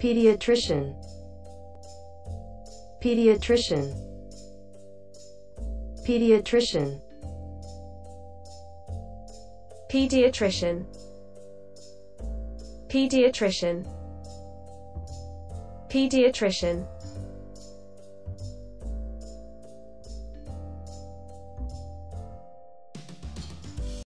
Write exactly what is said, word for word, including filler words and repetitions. Pediatrician, Pediatrician, Pediatrician, Pediatrician, Pediatrician, Pediatrician.